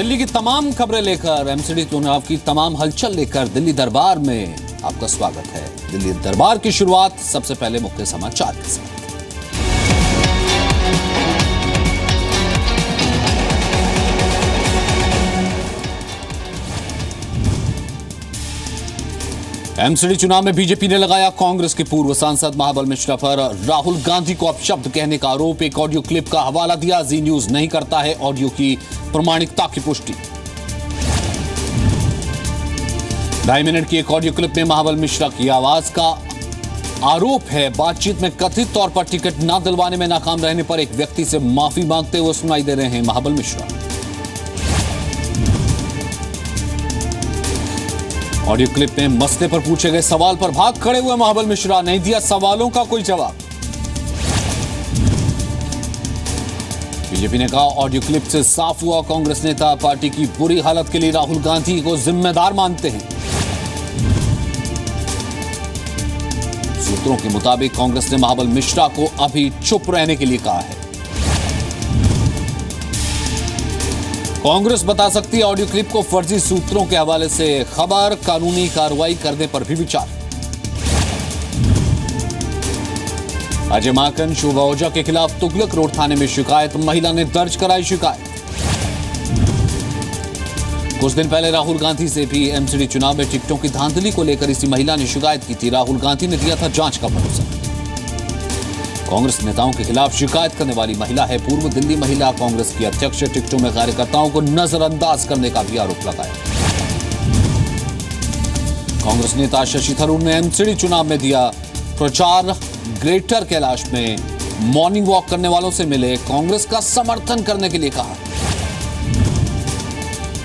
दिल्ली की तमाम खबरें लेकर, एमसीडी चुनाव की तमाम हलचल लेकर दिल्ली दरबार में आपका स्वागत है। दिल्ली दरबार की शुरुआत सबसे पहले मुख्य समाचार के साथ। एमसीडी चुनाव में बीजेपी ने लगाया कांग्रेस के पूर्व सांसद महाबल मिश्रा पर राहुल गांधी को अपशब्द कहने का आरोप। एक ऑडियो क्लिप का हवाला दिया, जी न्यूज नहीं करता है ऑडियो की प्रमाणिकता की पुष्टि। 2.5 मिनट की एक ऑडियो क्लिप में महाबल मिश्रा की आवाज का आरोप है। बातचीत में कथित तौर पर टिकट न दिलवाने में नाकाम रहने पर एक व्यक्ति से माफी मांगते हुए सुनाई दे रहे हैं महाबल मिश्रा। ऑडियो क्लिप में मसले पर पूछे गए सवाल पर भाग खड़े हुए महाबल मिश्रा, नहीं दिया सवालों का कोई जवाब। बीजेपी ने कहा ऑडियो क्लिप से साफ हुआ कांग्रेस नेता पार्टी की बुरी हालत के लिए राहुल गांधी को जिम्मेदार मानते हैं। सूत्रों के मुताबिक कांग्रेस ने महाबल मिश्रा को अभी चुप रहने के लिए कहा है। कांग्रेस बता सकती है ऑडियो क्लिप को फर्जी सूत्रों के हवाले से खबर, कानूनी कार्रवाई करने पर भी विचार। अजय माकन, शोभा ओझा के खिलाफ तुगलक रोड थाने में शिकायत, महिला ने दर्ज कराई शिकायत। कुछ दिन पहले राहुल गांधी से भी एमसीडी चुनाव में टिकटों की धांधली को लेकर इसी महिला ने शिकायत की थी। राहुल गांधी ने दिया था जांच का भरोसा। कांग्रेस नेताओं के खिलाफ शिकायत करने वाली महिला है पूर्व दिल्ली महिला कांग्रेस की अध्यक्ष। टिकटों में कार्यकर्ताओं को नजरअंदाज करने का भी आरोप लगाया। कांग्रेस नेता शशि थरूर ने एमसीडी चुनाव में दिया प्रचार, ग्रेटर कैलाश में मॉर्निंग वॉक करने वालों से मिले, कांग्रेस का समर्थन करने के लिए कहा।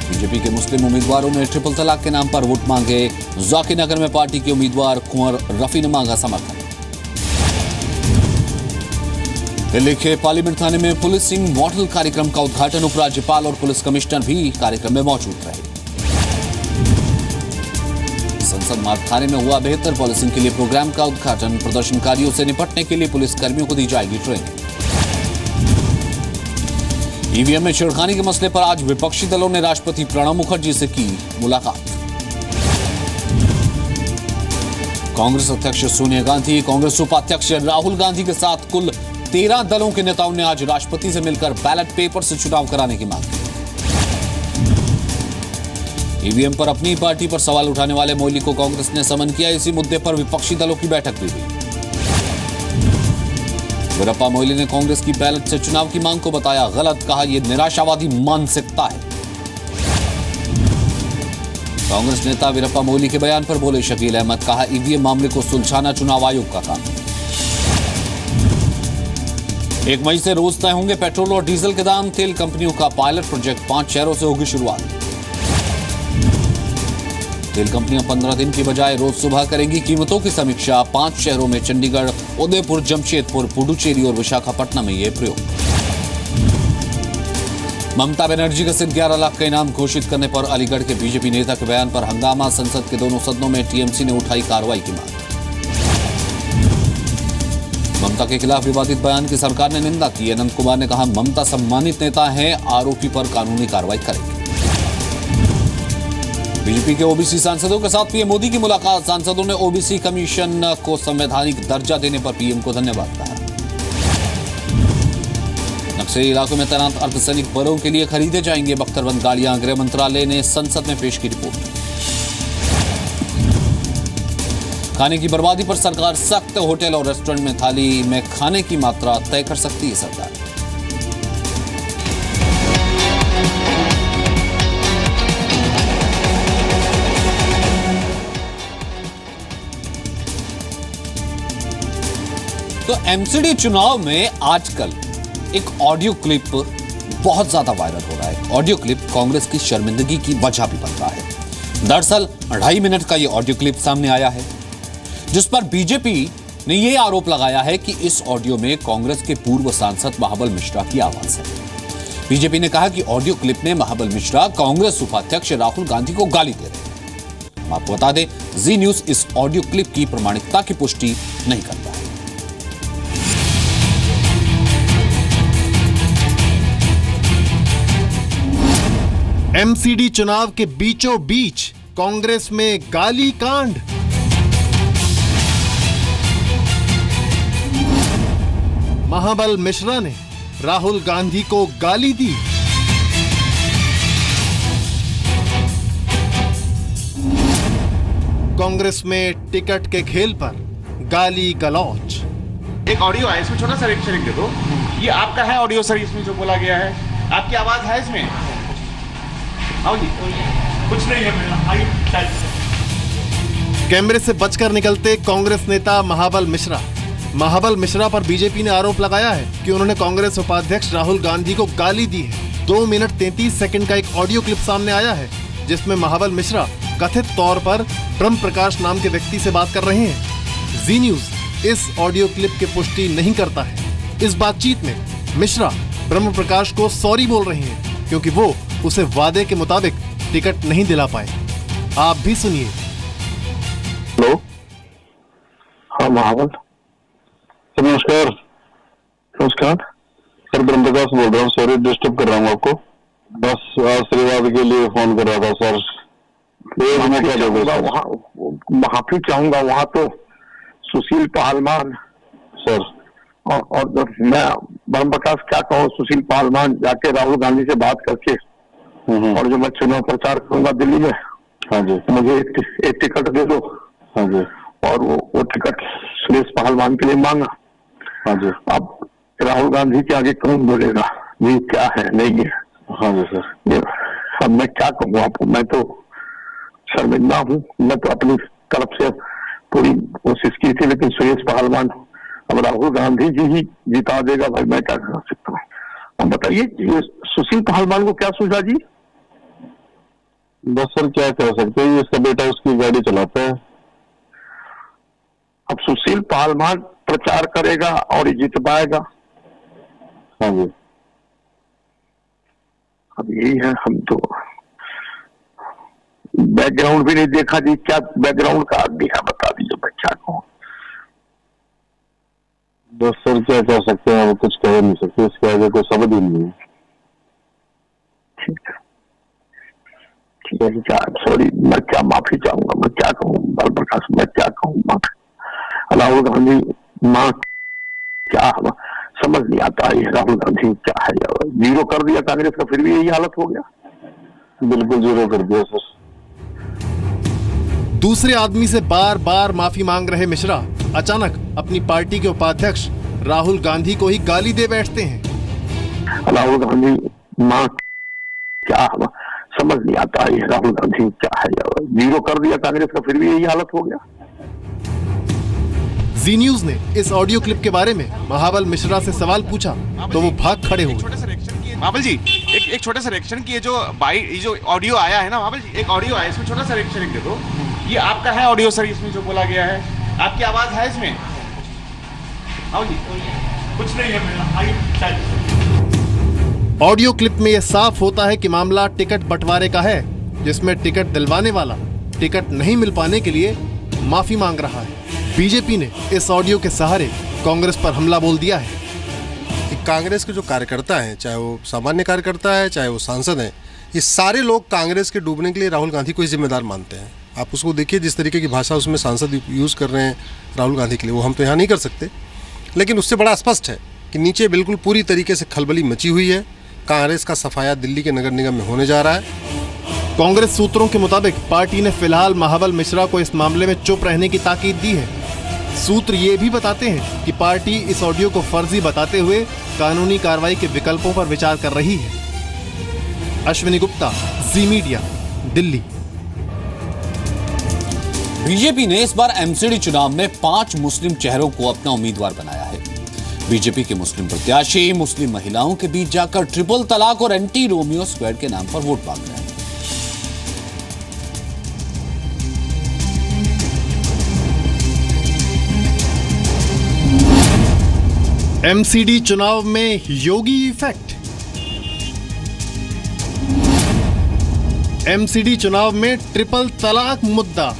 बीजेपी के मुस्लिम उम्मीदवारों ने ट्रिपल तलाक के नाम पर वोट मांगे, जाकिरनगर में पार्टी के उम्मीदवार कुंवर रफी ने मांगा समर्थन। दिल्ली के पार्लियामेंट थाने में पुलिसिंग मॉडल कार्यक्रम का उद्घाटन, उपराज्यपाल और पुलिस कमिश्नर भी कार्यक्रम में मौजूद रहे। संसद मार्ग थाने में हुआ बेहतर पुलिसिंग के लिए प्रोग्राम का उद्घाटन, प्रदर्शनकारियों से निपटने के लिए पुलिसकर्मियों को दी जाएगी ट्रेनिंग। ईवीएम में छेड़खानी के मसले पर आज विपक्षी दलों ने राष्ट्रपति प्रणब मुखर्जी से की मुलाकात। कांग्रेस अध्यक्ष सोनिया गांधी, कांग्रेस उपाध्यक्ष राहुल गांधी के साथ कुल 13 दलों के नेताओं ने आज राष्ट्रपति से मिलकर बैलेट पेपर से चुनाव कराने की मांग की। ईवीएम पर अपनी पार्टी पर सवाल उठाने वाले मोइली को कांग्रेस ने समन किया, इसी मुद्दे पर विपक्षी दलों की बैठक भी हुई। वीरप्पा मोइली ने कांग्रेस की बैलेट से चुनाव की मांग को बताया गलत, कहा यह निराशावादी मानसिकता है। कांग्रेस नेता वीरप्पा मोइली के बयान पर बोले शकील अहमद, कहा ईवीएम मामले को सुलझाना चुनाव आयोग का काम है। 1 मई से रोज तय होंगे पेट्रोल और डीजल के दाम, तेल कंपनियों का पायलट प्रोजेक्ट 5 शहरों से होगी शुरुआत। तेल कंपनियां 15 दिन की बजाय रोज सुबह करेंगी कीमतों की समीक्षा। 5 शहरों में चंडीगढ़, उदयपुर, जमशेदपुर, पुडुचेरी और विशाखापट्टनम में ये प्रयोग। ममता बनर्जी का सिर्फ 11 लाख का इनाम घोषित करने पर अलीगढ़ के बीजेपी नेता के बयान पर हंगामा, संसद के दोनों सदनों में टीएमसी ने उठाई कार्रवाई की मांग। ममता के खिलाफ विवादित बयान की सरकार ने निंदा की, अनंत कुमार ने कहा ममता सम्मानित नेता है, आरोपी पर कानूनी कार्रवाई करेगी। बीजेपी के ओबीसी सांसदों के साथ पीएम मोदी की मुलाकात, सांसदों ने ओबीसी कमीशन को संवैधानिक दर्जा देने पर पीएम को धन्यवाद कहा। नक्सली इलाकों में तैनात अर्धसैनिक बलों के लिए खरीदे जाएंगे बख्तरबंद गाड़ियां, गृह मंत्रालय ने संसद में पेश की रिपोर्ट। खाने की बर्बादी पर सरकार सख्त, होटल और रेस्टोरेंट में थाली में खाने की मात्रा तय कर सकती है सरकार। तो एमसीडी चुनाव में आजकल एक ऑडियो क्लिप बहुत ज्यादा वायरल हो रहा है। ऑडियो क्लिप कांग्रेस की शर्मिंदगी की वजह भी बन रहा है। दरअसल 2.5 मिनट का यह ऑडियो क्लिप सामने आया है, जिस पर बीजेपी ने यह आरोप लगाया है कि इस ऑडियो में कांग्रेस के पूर्व सांसद महाबल मिश्रा की आवाज है। बीजेपी ने कहा कि ऑडियो क्लिप में महाबल मिश्रा कांग्रेस उपाध्यक्ष राहुल गांधी को गाली दे रहे हैं। हम आपको बता दें, जी न्यूज इस ऑडियो क्लिप की प्रमाणिकता की पुष्टि नहीं करता है। एमसीडी चुनाव के बीचों बीच कांग्रेस में गाली कांड। महाबल मिश्रा ने राहुल गांधी को गाली दी। कांग्रेस में टिकट के खेल पर गाली गलौच। एक ऑडियो है, इसमें छोटा सा रिएक्शन दे दो। ये आपका है ऑडियो सर, इसमें जो बोला गया है, आपकी आवाज है इसमें। आओ जी, कुछ नहीं है मेरा हाई। कैमरे से बचकर निकलते कांग्रेस नेता महाबल मिश्रा पर बीजेपी ने आरोप लगाया है कि उन्होंने कांग्रेस उपाध्यक्ष राहुल गांधी को गाली दी है। 2 मिनट 33 सेकंड का एक ऑडियो क्लिप सामने आया है जिसमें महाबल मिश्रा कथित तौर पर ब्रह्म प्रकाश नाम के व्यक्ति से बात कर रहे हैं। जी न्यूज इस ऑडियो क्लिप की पुष्टि नहीं करता है। इस बातचीत में मिश्रा ब्रह्म प्रकाश को सॉरी बोल रहे हैं क्योंकि वो उसे वादे के मुताबिक टिकट नहीं दिला पाए। आप भी सुनिए। हेलो, हाँ महाबल, नमस्कार। नमस्कार सर, ब्रह्म प्रकाश बोल रहा हूँ। सॉरी डिस्टर्ब कर रहा हूँ आपको, बस आशीर्वाद के लिए फोन कर रहा था सर। माफी चाहूंगा, वहाँ तो सुशील पालमान सर और मैं ब्रह्म प्रकाश क्या कहूँ। सुशील पालमान जाके राहुल गांधी से बात करके और जो मैं चुनाव प्रचार करूंगा दिल्ली में, हाँ जी, मुझे एक टिकट दे दो। हाँ जी, और वो टिकट सुरेश पहलवान के लिए मांगा। हाँ जी, अब राहुल गांधी के आगे कौन बोलेगा जी क्या है नहीं है। हाँ जी सर, अब मैं क्या कहूँ आपको, मैं तो शर्मिंदा हूँ। मैं तो अपनी तरफ से पूरी कोशिश की थी लेकिन सुरेश पहलवान, अब राहुल गांधी जी ही जिता देगा भाई, मैं क्या कर सकता हूँ। अब बताइए सुशील पहलवान को क्या सूझा जी? बस सर क्या कर सकते हैं, इसका बेटा उसकी गाड़ी चलाता है। अब सुशील पहलवान प्रचार करेगा और जीत पाएगा। हाँ जी, अब यही है। हम तो बैकग्राउंड भी नहीं देखा जी, क्या बैकग्राउंड का आदमी है बता दीजिए, मैं क्या कहूँ। बस सर क्या कह सकते हैं, कुछ कह नहीं सकते, इसके आगे कोई शब्द ही नहीं है। ठीक है जी, सॉरी, मैं क्या माफी चाहूंगा, मैं क्या कहूँ बाल प्रकाश, मैं क्या कहूँ माफी। राहुल गांधी माँ क्या समझ नहीं आता है, राहुल गांधी क्या है, जीरो कर दिया कांग्रेस का, फिर भी यही हालत हो गया, बिल्कुल जीरो कर दिया सर। दूसरे आदमी से बार बार माफी मांग रहे मिश्रा अचानक अपनी पार्टी के उपाध्यक्ष राहुल गांधी को ही गाली दे बैठते हैं। राहुल गांधी माँ क्या समझ नहीं आता है, राहुल गांधी क्या है, जीरो कर दिया कांग्रेस का, फिर भी यही हालत हो गया। जी न्यूज ने इस ऑडियो क्लिप के बारे में महाबल मिश्रा से सवाल पूछा तो वो भाग खड़े हुए। महाबल जी एक छोटा सा रिएक्शन किए, जो ऑडियो आया है ना महाबल जी, एक ऑडियो आया, इसमें छोटा सा रिएक्शन दे दो। ये आपका है ऑडियो सर, इसमें जो बोला गया है, आपकी आवाज है इसमें। आओ जी, कुछ नहीं है मेरा। ऑडियो क्लिप में यह साफ होता है कि मामला टिकट बंटवारे का है जिसमें टिकट दिलवाने वाला टिकट नहीं मिल पाने के लिए माफी मांग रहा है। बीजेपी ने इस ऑडियो के सहारे कांग्रेस पर हमला बोल दिया है कि कांग्रेस के जो कार्यकर्ता है, चाहे वो सामान्य कार्यकर्ता है चाहे वो सांसद है, ये सारे लोग कांग्रेस के डूबने के लिए राहुल गांधी को ही जिम्मेदार मानते हैं। आप उसको देखिए, जिस तरीके की भाषा उसमें सांसद यूज़ कर रहे हैं राहुल गांधी के लिए, वो हम तो यहाँ नहीं कर सकते, लेकिन उससे बड़ा स्पष्ट है कि नीचे बिल्कुल पूरी तरीके से खलबली मची हुई है। कांग्रेस का सफाया दिल्ली के नगर निगम में होने जा रहा है। कांग्रेस सूत्रों के मुताबिक पार्टी ने फिलहाल महाबल मिश्रा को इस मामले में चुप रहने की ताकीद दी है। सूत्र ये भी बताते हैं कि पार्टी इस ऑडियो को फर्जी बताते हुए कानूनी कार्रवाई के विकल्पों पर विचार कर रही है। अश्विनी गुप्ता, जी मीडिया, दिल्ली। बीजेपी ने इस बार एमसीडी चुनाव में 5 मुस्लिम चेहरों को अपना उम्मीदवार बनाया है। बीजेपी के मुस्लिम प्रत्याशी मुस्लिम महिलाओं के बीच जाकर ट्रिपल तलाक और एंटी रोमियो स्क्वाड के नाम पर वोट मांग रहे हैं। एमसीडी चुनाव में योगी इफेक्ट। एमसीडी चुनाव में ट्रिपल तलाक मुद्दा।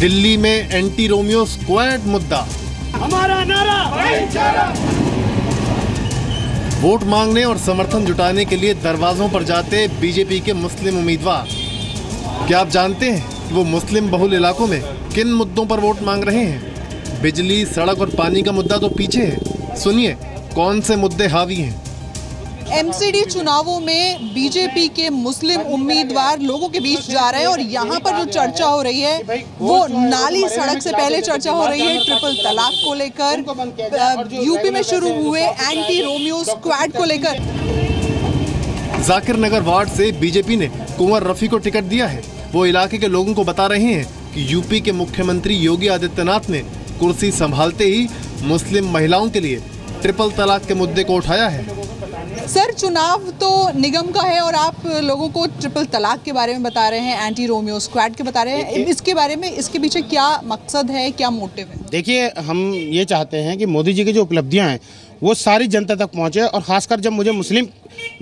दिल्ली में एंटी रोमियो स्क्वाड मुद्दा। हमारा नारा भाईचारा। वोट मांगने और समर्थन जुटाने के लिए दरवाजों पर जाते बीजेपी के मुस्लिम उम्मीदवार, क्या आप जानते हैं कि वो मुस्लिम बहुल इलाकों में किन मुद्दों पर वोट मांग रहे हैं? बिजली, सड़क और पानी का मुद्दा तो पीछे है, सुनिए कौन से मुद्दे हावी हैं। एमसीडी चुनावों में बीजेपी के मुस्लिम उम्मीदवार लोगों के बीच जा रहे हैं और यहाँ पर जो चर्चा हो रही है वो नाली सड़क से पहले चर्चा हो रही है ट्रिपल तलाक को लेकर, यूपी में शुरू हुए एंटी रोमियो स्क्वाड को लेकर। जाकिर नगर वार्ड से बीजेपी ने कुंवर रफी को टिकट दिया है। वो इलाके के लोगों को बता रहे हैं कि यूपी के मुख्यमंत्री योगी आदित्यनाथ ने कुर्सी संभालते ही मुस्लिम महिलाओं के लिए ट्रिपल तलाक के मुद्दे को उठाया है। सर, चुनाव तो निगम का है और आप लोगों को ट्रिपल तलाक के बारे में बता रहे हैं, एंटी रोमियो स्क्वाड के बता रहे हैं, इसके बारे में इसके पीछे क्या मकसद है, क्या मोटिव है? देखिए, हम ये चाहते हैं कि मोदी जी की जो उपलब्धियां हैं वो सारी जनता तक पहुंचे और ख़ासकर जब मुझे मुस्लिम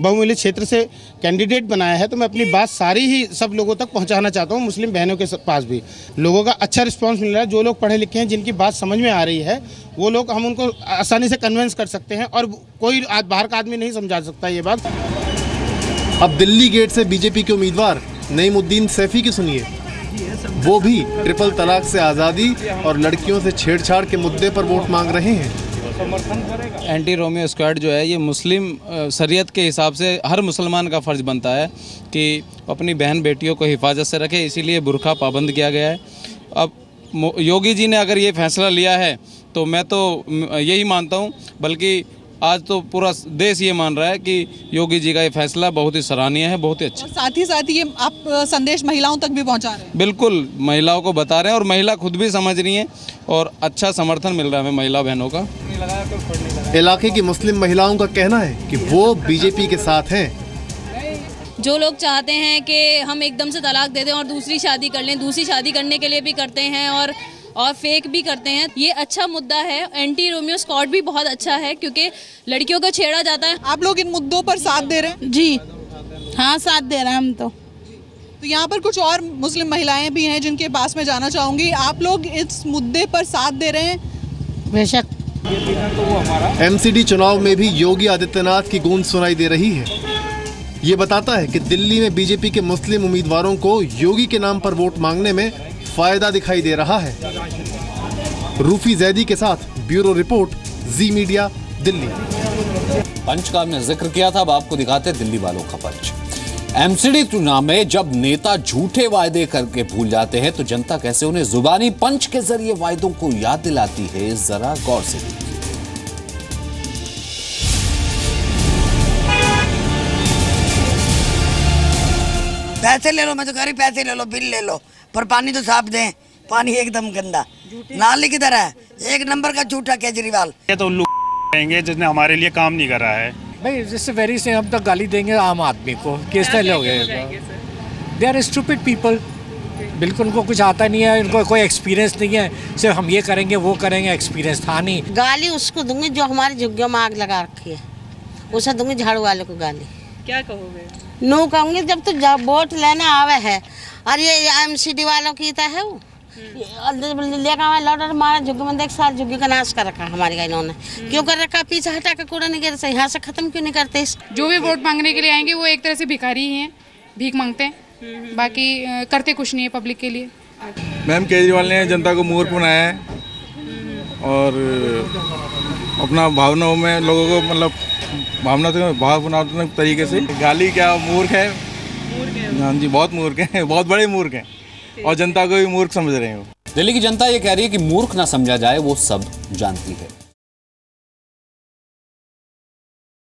बहुमूल्य क्षेत्र से कैंडिडेट बनाया है तो मैं अपनी बात सारी ही सब लोगों तक पहुंचाना चाहता हूं। मुस्लिम बहनों के पास भी लोगों का अच्छा रिस्पांस मिल रहा है। जो लोग पढ़े लिखे हैं, जिनकी बात समझ में आ रही है, वो लोग हम उनको आसानी से कन्विंस कर सकते हैं और कोई बाहर का आदमी नहीं समझा सकता ये बात। अब दिल्ली गेट से बीजेपी के उम्मीदवार नईमुद्दीन सेफी की सुनिए। वो भी ट्रिपल तलाक से आज़ादी और लड़कियों से छेड़छाड़ के मुद्दे पर वोट मांग रहे हैं। एंटी रोमियो स्क्वाड जो है ये मुस्लिम शरीयत के हिसाब से हर मुसलमान का फ़र्ज़ बनता है कि अपनी बहन बेटियों को हिफाजत से रखे, इसीलिए बुरखा पाबंद किया गया है। अब योगी जी ने अगर ये फैसला लिया है तो मैं तो यही मानता हूँ, बल्कि आज तो पूरा देश ये मान रहा है कि योगी जी का ये फैसला बहुत ही सराहनीय है, बहुत ही अच्छा। साथ ही साथ ये आप संदेश महिलाओं तक भी पहुंचा रहे हैं? बिल्कुल, महिलाओं को बता रहे हैं और महिला खुद भी समझ रही हैं और अच्छा समर्थन मिल रहा है हमें महिला बहनों का। इलाके की मुस्लिम महिलाओं का कहना है कि वो बीजेपी के साथ हैं। जो लोग चाहते हैं कि हम एकदम से तलाक दे दें और दूसरी शादी कर लें, दूसरी शादी करने के लिए भी करते हैं और फेक भी करते हैं, ये अच्छा मुद्दा है। एंटी रोमियो स्क्वाड भी बहुत अच्छा है क्योंकि लड़कियों को छेड़ा जाता है। आप लोग इन मुद्दों पर साथ दे रहे हैं? जी हाँ, साथ दे रहे हैं हम। तो यहाँ पर कुछ और मुस्लिम महिलाएं भी हैं जिनके पास मैं जाना चाहूँगी। आप लोग इस मुद्दे पर साथ दे रहे हैं? बेशक। एमसीडी चुनाव में भी योगी आदित्यनाथ की गूंज सुनाई दे रही है। ये बताता है कि दिल्ली में बीजेपी के मुस्लिम उम्मीदवारों को योगी के नाम पर वोट मांगने में फायदा दिखाई दे रहा है। रूफी जैदी के साथ bureau report, Zee media Delhi. पंच का हमने जिक्र किया था, अब आपको दिखाते दिल्ली वालों का पंच। एमसीडी चुनाव में जब नेता झूठे वायदे करके भूल जाते हैं तो जनता कैसे उन्हें जुबानी पंच के जरिए वायदों को याद दिलाती है, जरा गौर से देखिए। पैसे ले लो, मैं तो कह रही पैसे ले लो, बिल ले लो, पर पानी तो साफ दें। पानी एकदम गंदा, नाली की तरह है, एक नंबर का झूठा केजरीवाल। ये तो उल्लू कहेंगे जिसने हमारे लिए काम नहीं करा है भाई, जिससे वेरी से हम तक गाली देंगे आम आदमी को। किस तरह लोग हैं, दे आर स्टूपिड पीपल। बिल्कुल उनको कुछ आता नहीं है, उनको कोई एक्सपीरियंस नहीं है, सिर्फ हम ये करेंगे वो करेंगे, एक्सपीरियंस था नहीं। गाली उसको दूंगी जो हमारे झुग्गियों में आग लगा रखी है, उसे दूंगी झाड़ू वाले को गाली। क्या कहोगे? नो कहूँगी जब तो वोट लेने आवे है और ये एमसीडी वालों की तो है वो लेकर लॉडर मारा झुग्गी में, देख साल झुग्गी का नाश कर रखा हमारे का इन्होंने। क्यों कर रखा? पीछे हटा कर कूड़ा नहीं करते, यहाँ से खत्म क्यों नहीं करते? जो भी वोट मांगने के लिए आएंगे वो एक तरह से भिखारी ही हैं, भीख मांगते हैं, बाकी करते कुछ नहीं है पब्लिक के लिए। मैम, केजरीवाल ने जनता को मूर्ख बनाया है और अपना भावनाओं में लोगों को मतलब भावनात्मक तरीके से गाली, क्या मूर्ख है। हाँ जी, बहुत मूर्ख हैं, बहुत बड़े मूर्ख हैं और जनता को भी मूर्ख समझ रहे हो। दिल्ली की जनता ये कह रही है कि मूर्ख ना समझा जाए, वो सब जानती है।